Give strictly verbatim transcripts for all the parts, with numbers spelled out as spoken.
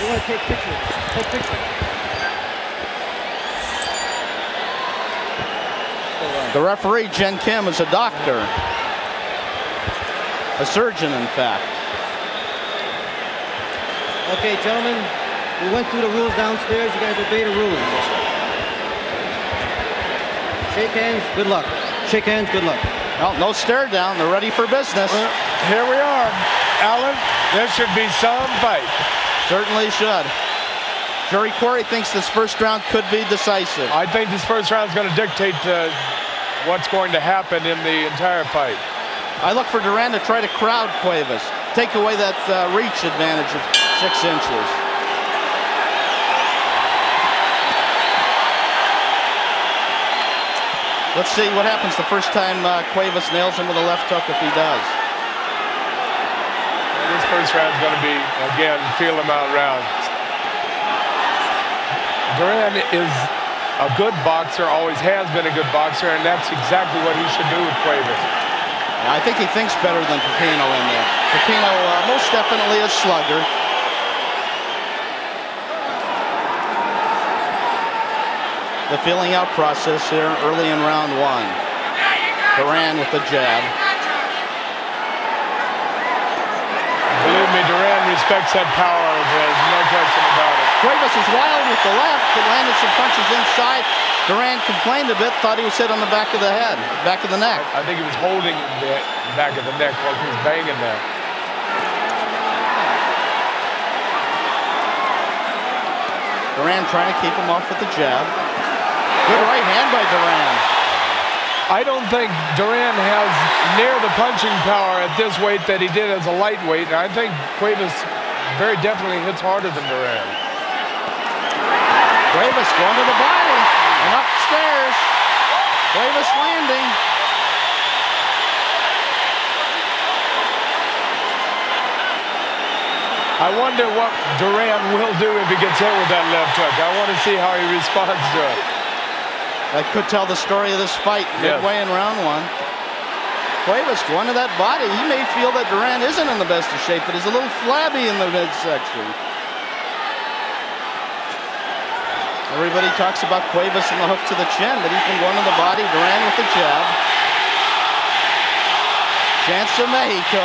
You want to take pictures. Take pictures. The referee, Jen Kim, is a doctor. A surgeon, in fact. Okay, gentlemen, we went through the rules downstairs. You guys obey the rules. Shake hands, good luck. Shake hands, good luck. Well, no stare down. They're ready for business. Well, here we are. Alan, there should be some fight. Certainly should. Jerry Corey thinks this first round could be decisive. I think this first round is going to dictate uh, what's going to happen in the entire fight. I look for Duran to try to crowd Cuevas, take away that uh, reach advantage of six inches. Let's see what happens the first time uh, Cuevas nails him with a left hook if he does. This first round's going to be, again, feel him out round. Duran is a good boxer, always has been a good boxer, and that's exactly what he should do with Cuevas. I think he thinks better than Pipino in there. Pipino uh, most definitely a slugger. The feeling out process here early in round one. Duran with the jab. Believe me, Duran respects that power. There's no question about it. Cuevas is wild with the left, but landed some punches inside. Duran complained a bit, thought he was hit on the back of the head, back of the neck. I think he was holding the back of the neck while he was banging there. Duran trying to keep him off with the jab. Good right hand by Duran. I don't think Duran has near the punching power at this weight that he did as a lightweight. And I think Cuevas very definitely hits harder than Duran. Cuevas going to the body and upstairs. Cuevas landing. I wonder what Duran will do if he gets hit with that left hook. I want to see how he responds to it. That could tell the story of this fight midway yes. in round one. Cuevas going to that body. He may feel that Duran isn't in the best of shape, but he's a little flabby in the midsection. Everybody talks about Cuevas and the hook to the chin, but he's been going to the body. Duran with the jab. Chance to Mexico.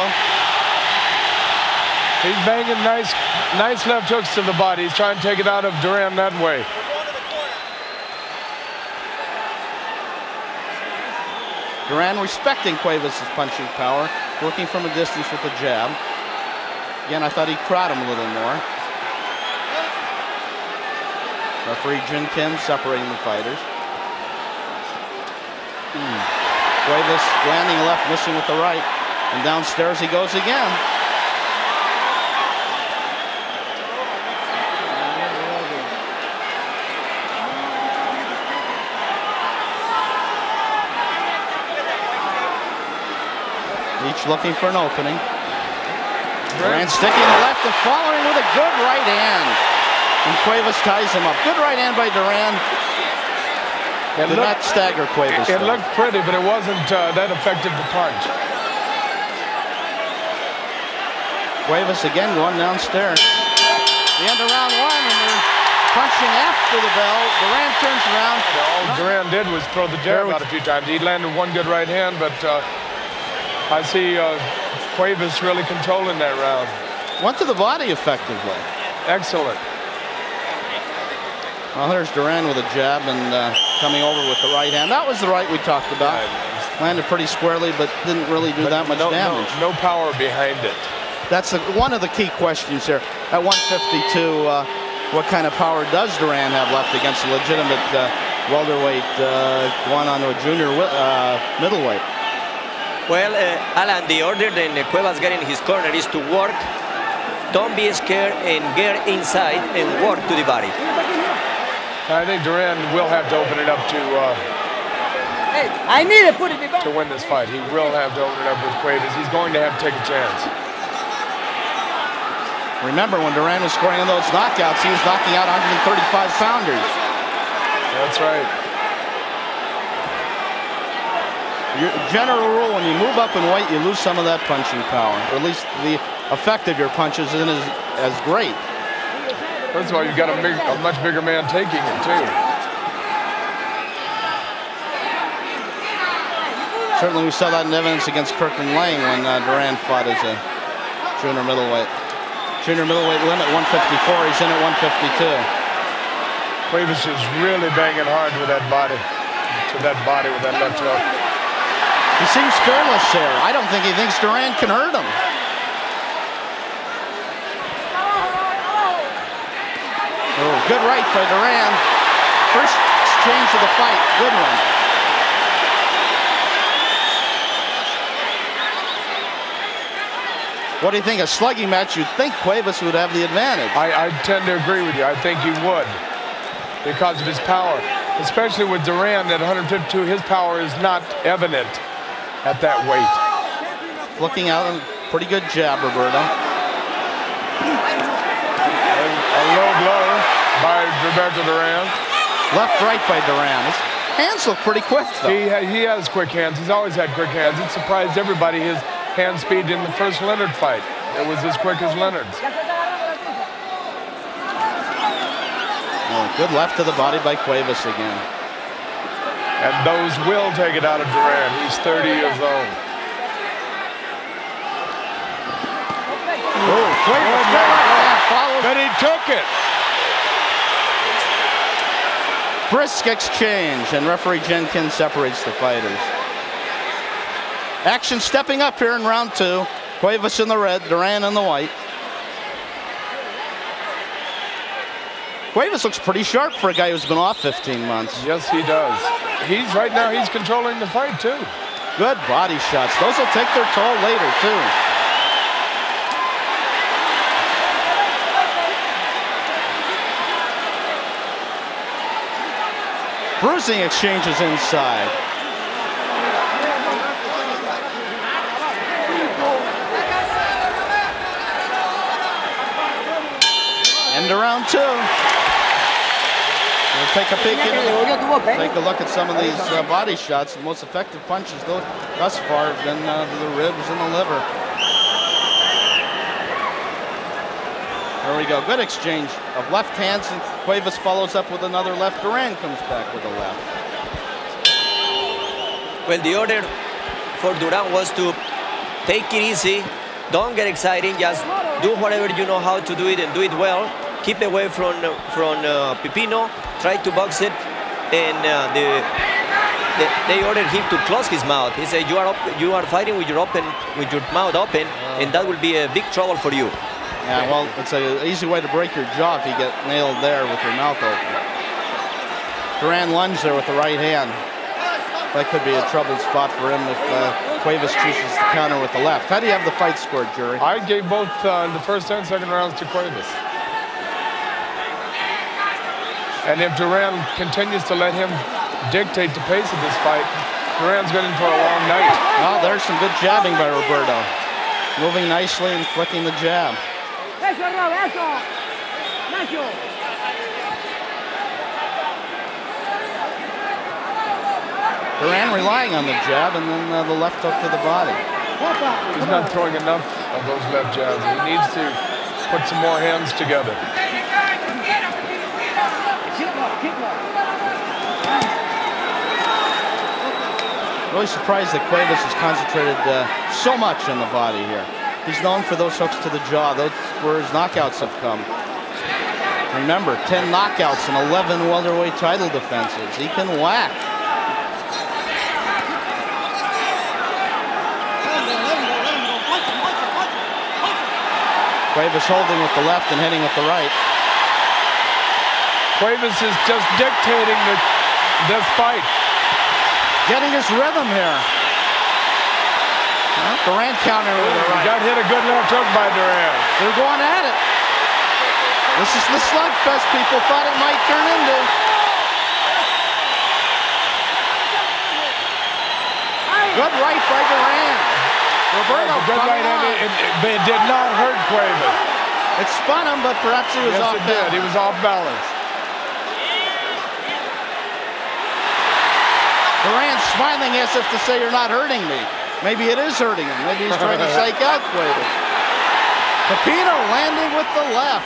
He's banging nice, nice left hooks to the body. He's trying to take it out of Duran that way. Duran respecting Cuevas' punching power, working from a distance with the jab. Again, I thought he crowded him a little more. Referee Jin Kim separating the fighters. Mm. Cuevas landing left, missing with the right. And downstairs he goes again. Each looking for an opening. Duran sticking the left and following with a good right hand. And Cuevas ties him up. Good right hand by Duran. It did looked, not stagger Cuevas. It, it looked pretty, but it wasn't uh, that effective to punch. Cuevas again going downstairs. The end of round one, and they're punching after the bell. Duran turns around. All Duran did was throw the jab out a few times. He landed one good right hand, but... Uh, I see uh, Cuevas really controlling that round. Went to the body effectively. Excellent. Well, there's Duran with a jab and uh, coming over with the right hand. That was the right we talked about. Right. Landed pretty squarely, but didn't really do but that much no, damage. No, no power behind it. That's the, one of the key questions here. At one fifty-two, uh, what kind of power does Duran have left against a legitimate uh, welterweight uh, going on to a junior uh, middleweight? Well, uh, Alan, the order that Cuevas got in his corner is to work, don't be scared, and get inside and work to the body. I think Duran will have to open it up to uh, hey, I need to, put it to win this fight. He will have to open it up with Cuevas. He's going to have to take a chance. Remember, when Duran was scoring on those knockouts, he was knocking out one thirty-five pounders. That's right. Your general rule, when you move up in weight, you lose some of that punching power. Or at least the effect of your punches isn't as, as great. First of all, you've got a, big, a much bigger man taking it, too. Certainly we saw that in evidence against Kirkland Laing when uh, Duran fought as a junior middleweight. Junior middleweight limit, one fifty-four. He's in at one fifty-two. Cuevas is really banging hard with that body, to that body with that left hook. He seems fearless there. I don't think he thinks Duran can hurt him. Oh, good right by Duran. First exchange of the fight. Good one. What do you think? A slugging match, you'd think Cuevas would have the advantage. I, I tend to agree with you. I think he would because of his power. Especially with Duran at one fifty-two, his power is not evident at that weight. Looking out, a pretty good jab, Roberto. By Roberto Duran. Left right by Duran. His hands look pretty quick, though. He, ha he has quick hands. He's always had quick hands. It surprised everybody his hand speed in the first Leonard fight. It was as quick as Leonard's. Oh, good left to the body by Cuevas again. And those will take it out of Duran. He's thirty years old. Oh, Cuevas. Oh, but he took it. Brisk exchange, and referee Jen Kim separates the fighters. Action stepping up here in round two. Cuevas in the red, Duran in the white. Cuevas looks pretty sharp for a guy who's been off fifteen months. Yes, he does. He's right now, he's controlling the fight, too. Good body shots. Those will take their toll later, too. Bruising exchanges inside. End of round two. We'll take a peek in. Take a look at some of these uh, body shots. The most effective punches thus far have been uh, the ribs and the liver. There we go. Good exchange of left hands, and Cuevas follows up with another left. Duran comes back with a left. Well, the order for Duran was to take it easy, don't get exciting, just do whatever you know how to do it and do it well. Keep away from from uh, Pipino, try to box it, and uh, the, the, they ordered him to close his mouth. He said, "You are op you are fighting with your open with your mouth open, uh, and that will be a big trouble for you." Yeah, well, it's an easy way to break your jaw if you get nailed there with your mouth open. Duran lunged there with the right hand. That could be a troubled spot for him if uh, Cuevas chooses to counter with the left. How do you have the fight scored, Jerry? I gave both uh, the first and second rounds to Cuevas. And if Duran continues to let him dictate the pace of this fight, Duran's going in for a long night. Well, there's some good jabbing by Roberto. Moving nicely and flicking the jab. Duran relying on the jab and then uh, the left hook to the body. He's not throwing enough of those left jabs. He needs to put some more hands together. Really surprised that Cuevas has concentrated uh, so much on the body here. He's known for those hooks to the jaw. Those where his knockouts have come. Remember, ten knockouts and eleven welterweight title defenses. He can whack. Cuevas holding with the left and hitting with the right. Cuevas is just dictating the, this fight. Getting his rhythm here. Duran counter with the right. Got hit a good left hook by Duran. They're going at it. This is the slugfest people thought it might turn into. Good right by Duran. Roberto good right on. It, it, it did not hurt Cuevas. It spun him, but perhaps he was yes, off it balance. Did. He was off balance. Duran smiling as if to say, "You're not hurting me." Maybe it is hurting him. Maybe he's trying to psych out Cuevas. Pipino landing with the left.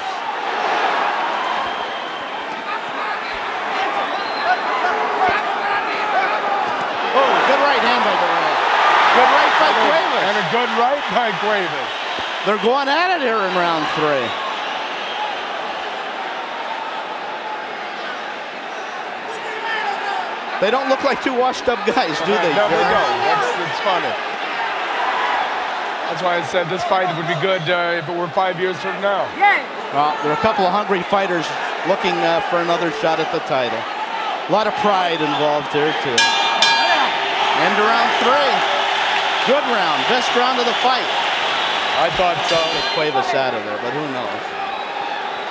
Good right by Cuevas. And a good right by Cuevas. They're going at it here in round three. They don't look like two washed up guys, do they? No, they don't. That's, that's funny. That's why I said this fight would be good uh, if it were five years from now. Yeah. Well, there are a couple of hungry fighters looking uh, for another shot at the title. A lot of pride involved here, too. End of round three. Good round. Best round of the fight. I thought so. Cuevas out of there, but who knows?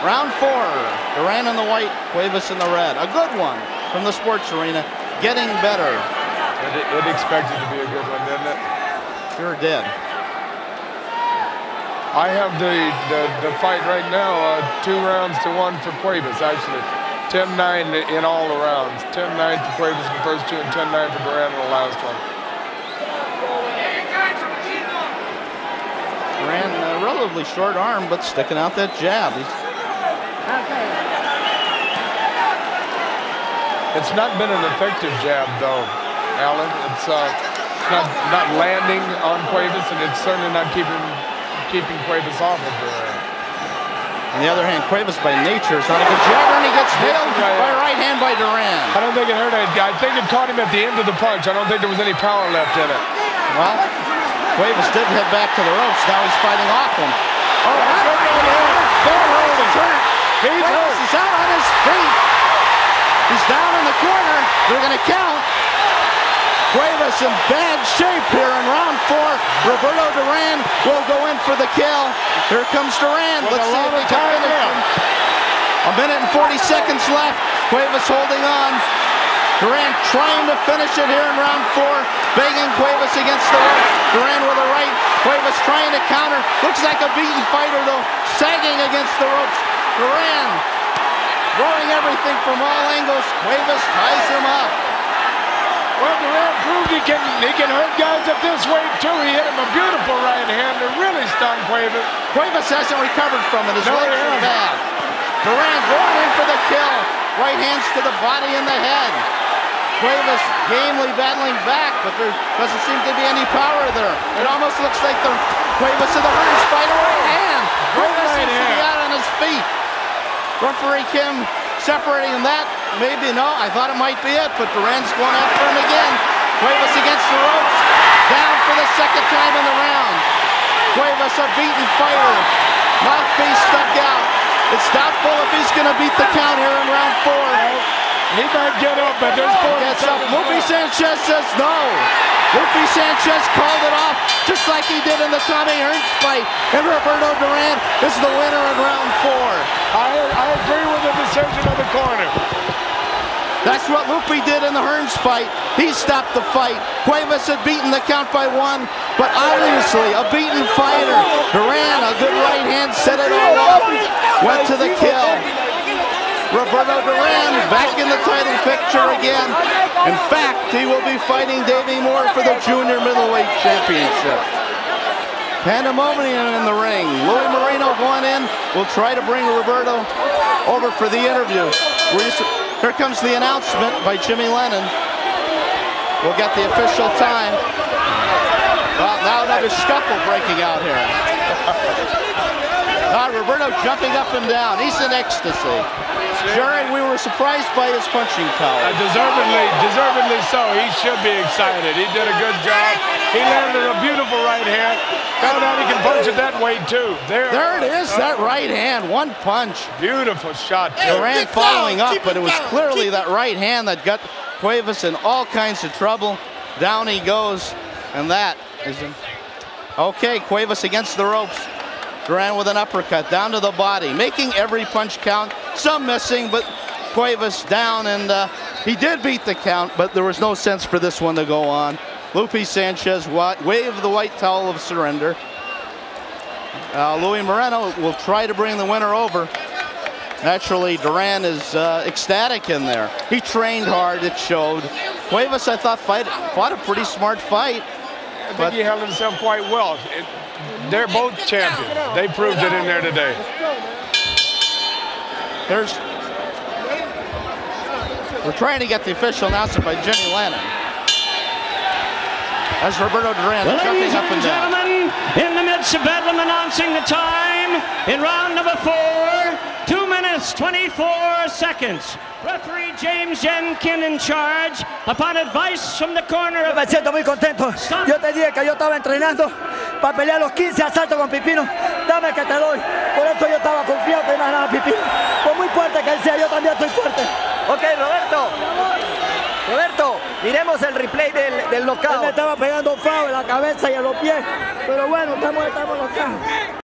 Round four. Duran in the white, Cuevas in the red. A good one from the sports arena, getting better. It, it expected to be a good one, didn't it? Sure did. I have the, the, the fight right now, uh, two rounds to one for Cuevas, actually. ten nine in all the rounds. ten nine for Cuevas in the first two and ten nine for Duran in the last one. Duran, uh, relatively short arm, but sticking out that jab. He's... It's not been an effective jab, though, Alan. It's uh, not not landing on Cuevas, and it's certainly not keeping keeping Cuevas off of Duran. On the other hand, Cuevas by nature is not a good jabber, and he gets nailed by a right hand by Duran. I don't think it hurt. I think it caught him at the end of the punch. I don't think there was any power left in it. Well, Cuevas did head back to the ropes. Now he's fighting off him. Oh, he's hurt. He's hurt. Cuevas is out on his feet. He's down in the corner. They're going to count. Cuevas in bad shape here in round four. Roberto Duran will go in for the kill. Here comes Duran. With Let's see if he can finish him. A minute and forty seconds left. Cuevas holding on. Duran trying to finish it here in round four. Begging Cuevas against the right. Duran with a right. Cuevas trying to counter. Looks like a beaten fighter, though. Sagging against the ropes. Duran throwing everything from all angles. Cuevas ties him up. Well, Duran proved he can, he can hurt guys at this weight, too. He hit him a beautiful right hand that really stunned Cuevas. Cuevas hasn't recovered from it. His legs are bad. Duran going in for the kill. Right hands to the body and the head. Cuevas gamely battling back, but there doesn't seem to be any power there. It almost looks like the Cuevas of the Hearns fight a right hand. Cuevas seems to be out on his feet. Referee Kim separating that. Maybe, no, I thought it might be it, but Duran's going after him again. Cuevas against the ropes. Down for the second time in the round. Cuevas, a beaten fighter. Mouthpiece stuck out. It's doubtful if he's going to beat the count here in round four. He might get up, but there's four. Gets up. Lupe Sanchez says no. Lupe Sanchez called it off, just like he did in the Tommy Hearns fight. And Roberto Duran is the winner in round four. I, I agree with the decision of the corner. That's what Lupe did in the Hearns fight. He stopped the fight. Cuevas had beaten the count by one, but obviously a beaten fighter. Duran, a good right hand, set it all up, went to the kill. Roberto Duran back in the title picture again. In fact, he will be fighting Davey Moore for the junior middleweight championship. Pandemonium in the ring. Luis Moreno going in. We'll try to bring Roberto over for the interview. Here comes the announcement by Jimmy Lennon. We'll get the official time. Well, now another scuffle breaking out here. Now Roberto jumping up and down. He's in ecstasy. Jerry, we were surprised by his punching power. Uh, deservedly, deservedly so. He should be excited. He did a good job. He landed a beautiful right hand. Found out he can punch it that way, too. There, there it is, uh, that right hand. One punch. Beautiful shot. Duran following up, but it was clearly that right hand that got Cuevas in all kinds of trouble. Down he goes, and that is him. Okay, Cuevas against the ropes. Duran with an uppercut down to the body, making every punch count. Some missing, but Cuevas down, and uh, he did beat the count, but there was no sense for this one to go on. Lupe Sanchez waved the white towel of surrender. Uh, Luis Moreno will try to bring the winner over. Naturally, Duran is uh, ecstatic in there. He trained hard, it showed. Cuevas, I thought, fight, fought a pretty smart fight. I think he held himself quite well. It, They're both champions. They proved it in there today. There's. We're trying to get the official announcement by Jimmy Lennon. As Roberto Duran well, ladies up and, and gentlemen, down. In the midst of bedlam announcing the time in round number four, two minutes, twenty-four seconds. Referee James M. Kinn in charge, upon advice from the corner of... Me siento muy contento. Yo te dije que yo estaba entrenando para pelear los quince asaltos con Pipino. Dame que te doy. Por eso yo estaba confiado que iba a ganar Pipino. Por muy fuerte que él sea, yo también soy fuerte. Ok, Roberto. Roberto, miremos el replay del, del knockout. Él me estaba pegando un foul en la cabeza y en los pies. Pero bueno, estamos, estamos en los campos.